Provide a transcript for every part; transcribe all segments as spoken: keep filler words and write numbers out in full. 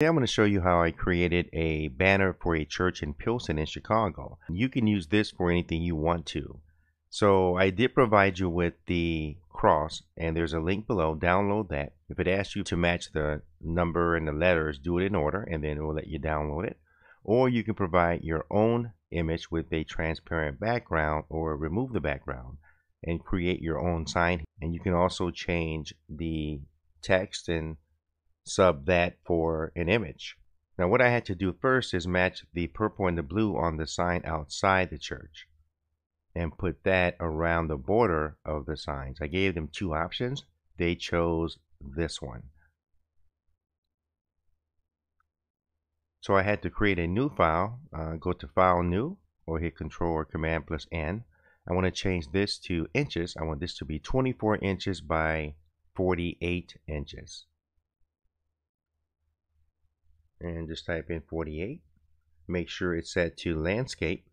Today I'm going to show you how I created a banner for a church in Pilsen in Chicago. You can use this for anything you want to. So I did provide you with the cross, and there's a link below. Download that. If it asks you to match the number and the letters, do it in order, and then it will let you download it. Or you can provide your own image with a transparent background or remove the background and create your own sign. And you can also change the text and sub that for an image. Now what I had to do first is match the purple and the blue on the sign outside the church and put that around the border of the signs. I gave them two options. They chose this one. So I had to create a new file. Uh, go to File, New, or hit Control or Command plus N. I want to change this to inches. I want this to be twenty-four inches by forty-eight inches. And just type in forty-eight. Make sure it's set to landscape,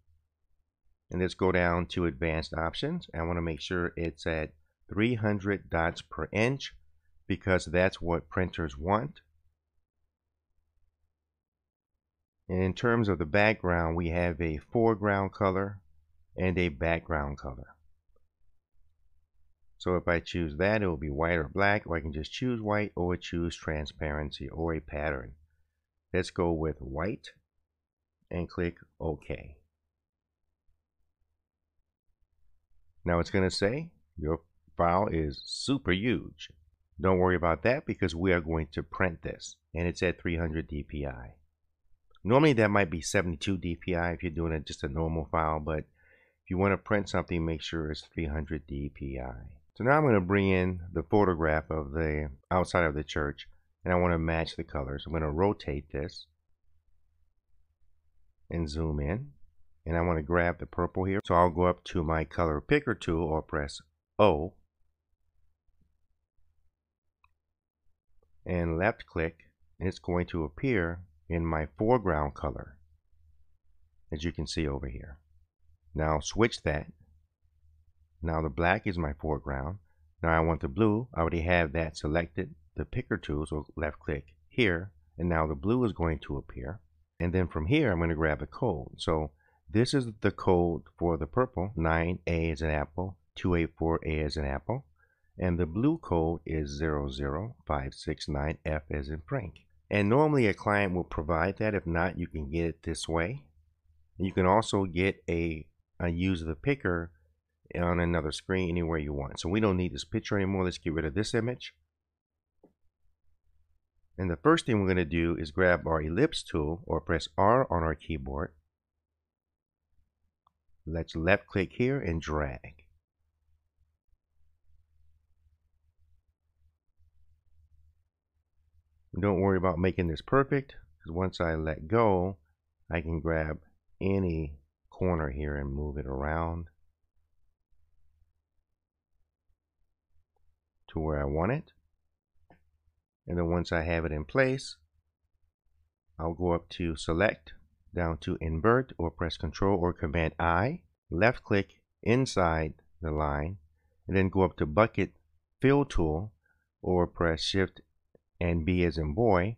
and let's go down to advanced options. I want to make sure it's at three hundred dots per inch because that's what printers want. And in terms of the background, we have a foreground color and a background color. So if I choose that, it will be white or black, or I can just choose white or choose transparency or a pattern. Let's go with white and click OK. Now it's going to say your file is super huge. Don't worry about that because we are going to print this, and it's at three hundred D P I. Normally that might be seventy-two D P I if you're doing it just a normal file, but if you want to print something, make sure it's three hundred D P I. So now I'm going to bring in the photograph of the outside of the church, and I want to match the colors. I'm going to rotate this and zoom in, and I want to grab the purple here. So I'll go up to my color picker tool or press O and left click, and it's going to appear in my foreground color, as you can see over here. Now switch that. Now the black is my foreground. Now I want the blue. I already have that selected. The picker tool, so left click here, and now the blue is going to appear. And then from here I'm going to grab the code. So this is the code for the purple. nine A is an apple, two eight four A is an apple, and the blue code is zero zero five six nine F as in Frank. And normally a client will provide that. If not, you can get it this way. You can also get a, a use the picker on another screen anywhere you want. So we don't need this picture anymore. Let's get rid of this image. And the first thing we're going to do is grab our ellipse tool or press R on our keyboard. Let's left click here and drag. Don't worry about making this perfect, because once I let go, I can grab any corner here and move it around to where I want it. And then once I have it in place, I'll go up to Select, down to Invert, or press Control or Command I, left click inside the line, and then go up to Bucket Fill Tool, or press Shift and B as in boy.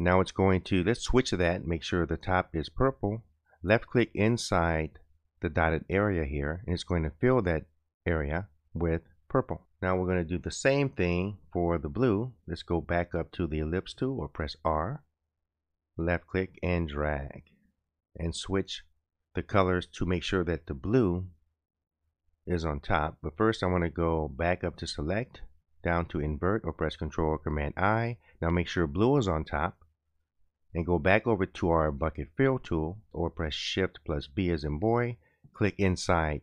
Now it's going to, let's switch that, make sure the top is purple, left click inside the dotted area here, and it's going to fill that area with purple. Now we're going to do the same thing for the blue. Let's go back up to the ellipse tool or press R, left click and drag, and switch the colors to make sure that the blue is on top. But first I want to go back up to Select, down to Invert, or press Control or Command I. Now make sure blue is on top, and go back over to our Bucket Fill tool or press Shift plus B as in boy, click inside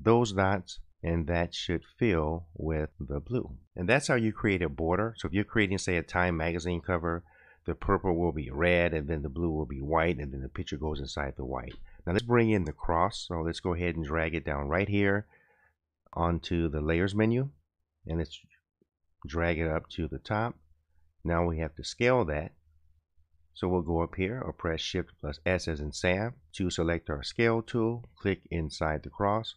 those dots, and that should fill with the blue. And that's how you create a border. So if you're creating, say, a Time magazine cover, the purple will be red, and then the blue will be white, and then the picture goes inside the white. Now let's bring in the cross. So let's go ahead and drag it down right here onto the Layers menu, and let's drag it up to the top. Now we have to scale that. So we'll go up here or press Shift plus S as in Sam to select our Scale tool, click inside the cross,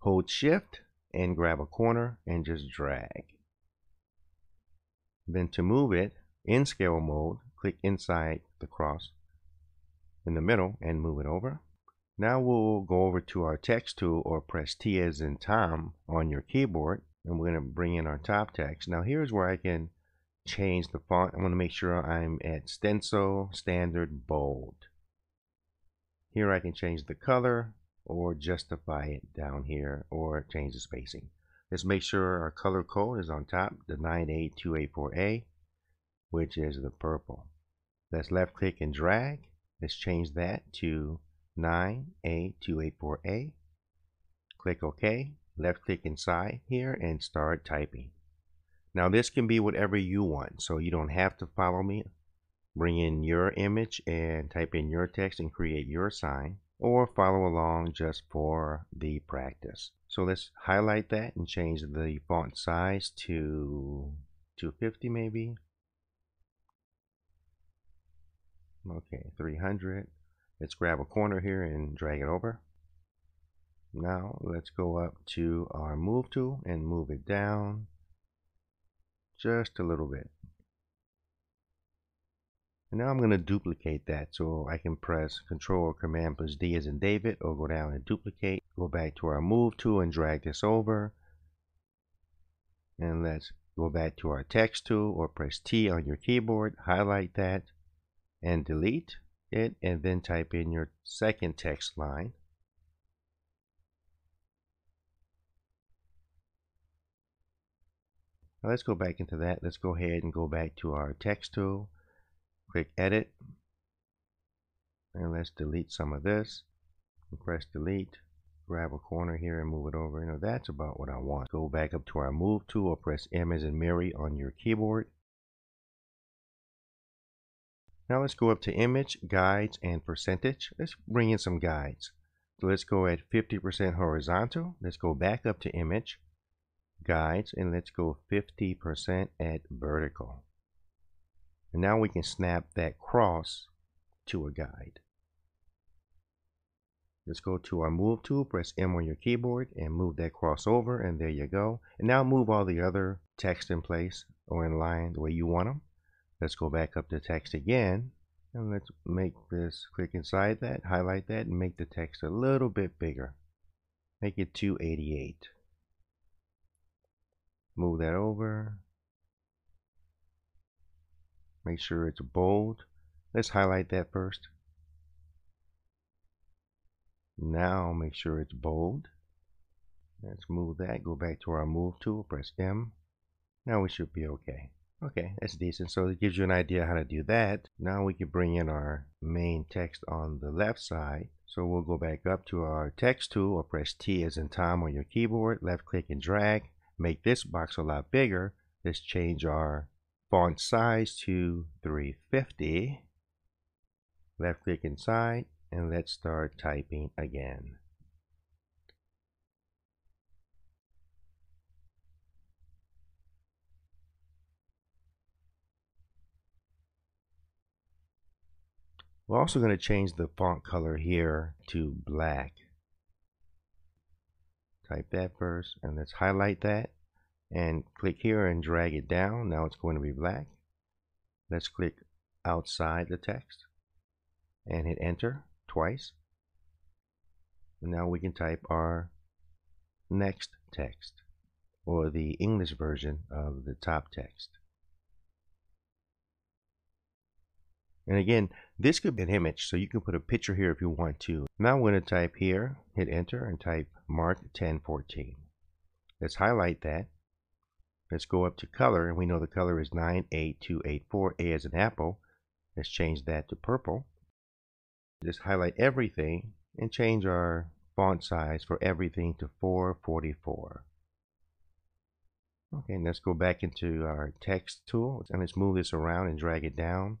hold Shift and grab a corner and just drag. Then to move it, In scale mode, click inside the cross in the middle and move it over. Now we'll go over to our text tool, or press T as in Tom on your keyboard, and we're going to bring in our top text. Now here's where I can change the font. I want to make sure I'm at Stencil Standard Bold. Here I can change the color or justify it down here, or change the spacing. Let's make sure our color code is on top, the nine eight two eight four A, which is the purple. Let's left click and drag. Let's change that to nine eight two eight four A. Click OK. Left click inside here and start typing. Now this can be whatever you want, so you don't have to follow me. Bring in your image and type in your text and create your sign, or follow along just for the practice. So let's highlight that and change the font size to two fifty maybe. Okay, three hundred. Let's grab a corner here and drag it over. Now let's go up to our move tool and move it down just a little bit. And now I'm going to duplicate that, so I can press Control or Command plus D as in David, or go down and duplicate. Go back to our move tool and drag this over. And let's go back to our text tool, or press T on your keyboard, highlight that and delete it, and then type in your second text line. Now let's go back into that. Let's go ahead and go back to our text tool. Click edit, and let's delete some of this. Press delete, grab a corner here and move it over. You know, that's about what I want. Go back up to our move tool, or press M as in Mary on your keyboard. Now let's go up to image, guides, and percentage. Let's bring in some guides. So let's go at fifty percent horizontal. Let's go back up to image, guides, and let's go fifty percent at vertical. And now we can snap that cross to a guide. Let's go to our move tool, press M on your keyboard and move that cross over, and there you go. And now move all the other text in place or in line the way you want them. Let's go back up to text again, and let's make this, click inside that, highlight that, and make the text a little bit bigger. Make it two eighty-eight. Move that over. Make sure it's bold. Let's highlight that first. Now make sure it's bold. Let's move that, go back to our move tool, press M. Now we should be okay. Okay, that's decent. So it gives you an idea how to do that. Now we can bring in our main text on the left side. So we'll go back up to our text tool, or press T as in Tom on your keyboard, left click and drag. Make this box a lot bigger. Let's change our font size to three fifty. Left click inside, and let's start typing again. We're also going to change the font color here to black. Type that first, and let's highlight that and click here and drag it down. Now it's going to be black. Let's click outside the text and hit enter twice. And now we can type our next text, or the English version of the top text. And again, this could be an image, so you can put a picture here if you want to. Now I'm going to type here, hit enter, and type Mark ten fourteen. Let's highlight that. Let's go up to color, and we know the color is nine eight two eight four, A as in apple. Let's change that to purple. Just highlight everything and change our font size for everything to four forty-four. Okay, and let's go back into our text tool, and let's move this around and drag it down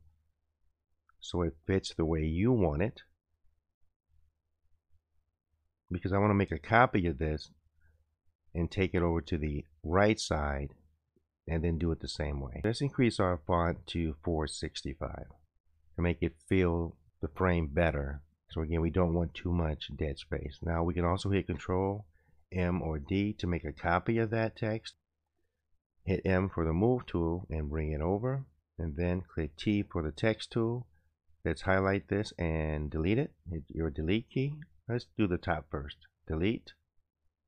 so it fits the way you want it, because I want to make a copy of this and take it over to the right side and then do it the same way. Let's increase our font to four sixty-five to make it feel the frame better. So again, we don't want too much dead space. Now we can also hit Control M or D to make a copy of that text. Hit M for the move tool and bring it over. and then click T for the text tool. Let's highlight this and delete it. Hit your delete key. Let's do the top first. Delete.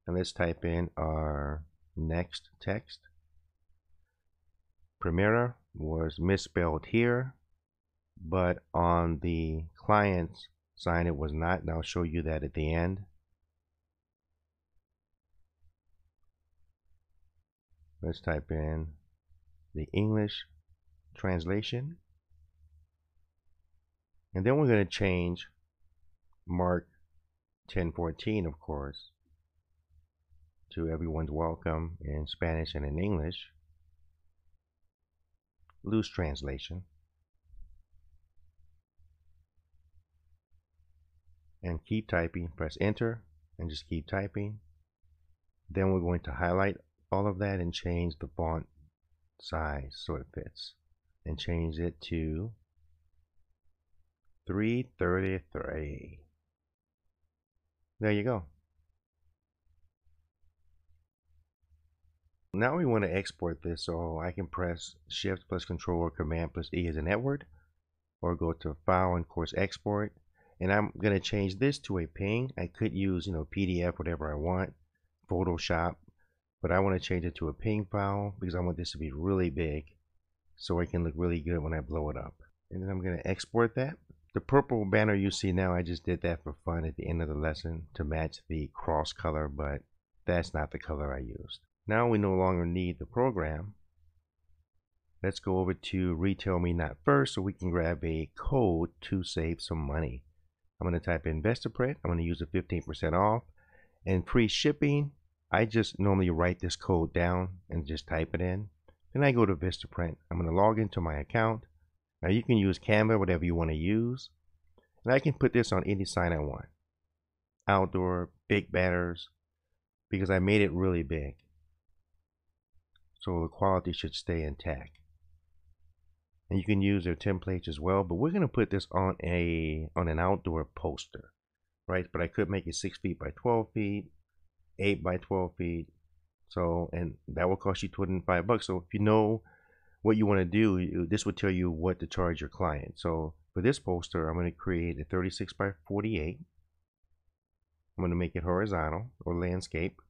And let's type in our next text. Primera was misspelled here, but on the client's sign it was not, and I'll show you that at the end. Let's type in the English translation, and then we're going to change mark ten fourteen, of course, to everyone's welcome in Spanish and in English. Loose translation. And keep typing, press enter and just keep typing. Then we're going to highlight all of that and change the font size so it fits, and change it to three thirty-three. There you go. Now we want to export this, so I can press Shift plus Control or Command plus E as in Edward, or go to File and of course Export. And I'm going to change this to a P N G. I could use, you know, P D F, whatever I want, Photoshop, but I want to change it to a P N G file because I want this to be really big so it can look really good when I blow it up. And then I'm going to export that. The purple banner you see now, I just did that for fun at the end of the lesson to match the cross color, but that's not the color I used. Now we no longer need the program. Let's go over to RetailMeNot first so we can grab a code to save some money. I'm going to type in VistaPrint. I'm going to use a fifteen percent off. And free shipping, I just normally write this code down and just type it in. Then I go to VistaPrint. I'm going to log into my account. Now you can use Canva, whatever you want to use. And I can put this on any sign I want. Outdoor, big banners, because I made it really big. So the quality should stay intact. And you can use their templates as well, but we're going to put this on a on an outdoor poster, right? But I could make it six feet by twelve feet, eight by twelve feet. So, and that will cost you twenty-five bucks. So if you know what you want to do, this would tell you what to charge your client. So for this poster, I'm going to create a thirty-six by forty-eight. I'm going to make it horizontal or landscape.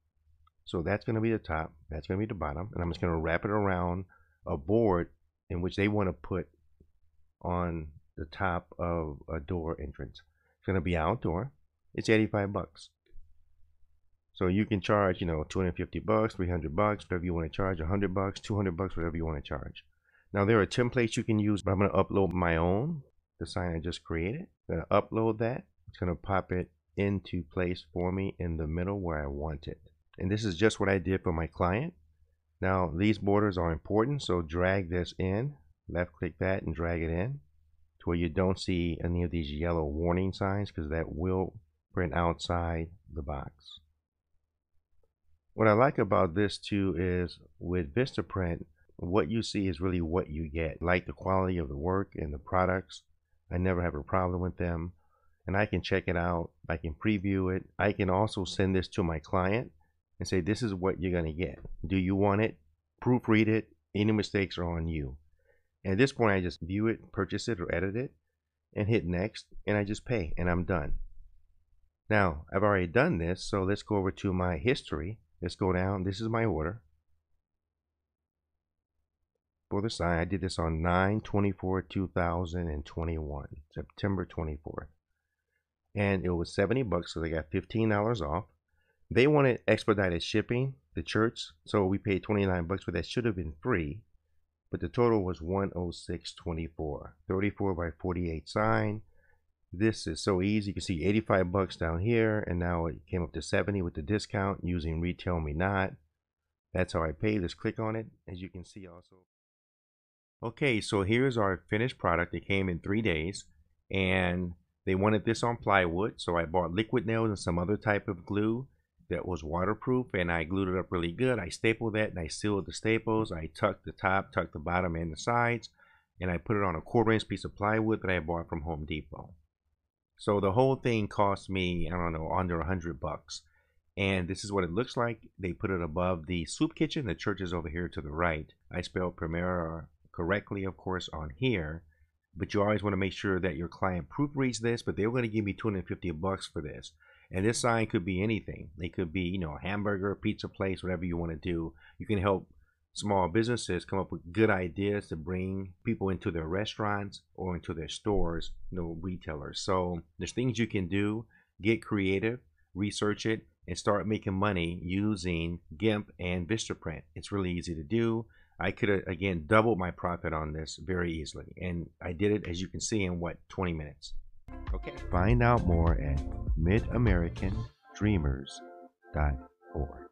So that's going to be the top, that's going to be the bottom, and I'm just going to wrap it around a board in which they want to put on the top of a door entrance. It's going to be outdoor. It's eighty-five bucks. So you can charge, you know, two hundred fifty bucks, three hundred bucks, whatever you want to charge, one hundred bucks, two hundred bucks, whatever you want to charge. Now there are templates you can use, but I'm going to upload my own, the sign I just created. I'm going to upload that. It's going to pop it into place for me in the middle where I want it. And this is just what I did for my client. Now these borders are important, so drag this in, left click that and drag it in to where you don't see any of these yellow warning signs, because that will print outside the box. What I like about this too is with VistaPrint, what you see is really what you get. Like the quality of the work and the products, I never have a problem with them, and I can check it out, I can preview it, I can also send this to my client and say, this is what you're going to get. Do you want it? Proofread it. Any mistakes are on you. And at this point, I just view it, purchase it, or edit it, and hit next, and I just pay, and I'm done. Now, I've already done this, so let's go over to my history. Let's go down. This is my order. For the sign, I did this on nine twenty-four two thousand twenty-one, September twenty-fourth. And it was seventy bucks, so they got fifteen dollars off. They wanted expedited shipping, the church, so we paid twenty-nine bucks, but that should have been free. But the total was one oh six twenty-four. thirty-four by forty-eight sign. This is so easy. You can see eighty-five bucks down here, and now it came up to seventy with the discount using RetailMeNot. That's how I paid. Let's click on it, as you can see also. Okay, so here's our finished product. It came in three days, and they wanted this on plywood, so I bought liquid nails and some other type of glue that was waterproof, and I glued it up really good. I stapled that and I sealed the staples. I tucked the top, tucked the bottom and the sides, and I put it on a quarter inch piece of plywood that I bought from Home Depot. So the whole thing cost me, I don't know, under a hundred bucks, and this is what it looks like. They put it above the soup kitchen. The church is over here to the right. I spelled Primera correctly, of course, on here, but you always want to make sure that your client proofreads this. But they're going to give me two hundred fifty bucks for this. And this sign could be anything. It could be, you know, a hamburger, pizza place, whatever you want to do. You can help small businesses come up with good ideas to bring people into their restaurants or into their stores, you know, retailers. So there's things you can do. Get creative, research it, and start making money using GIMP and VistaPrint. It's really easy to do. I could have, again, doubled my profit on this very easily. And I did it, as you can see, in what, twenty minutes. Okay. Find out more at mid american dreamers dot org.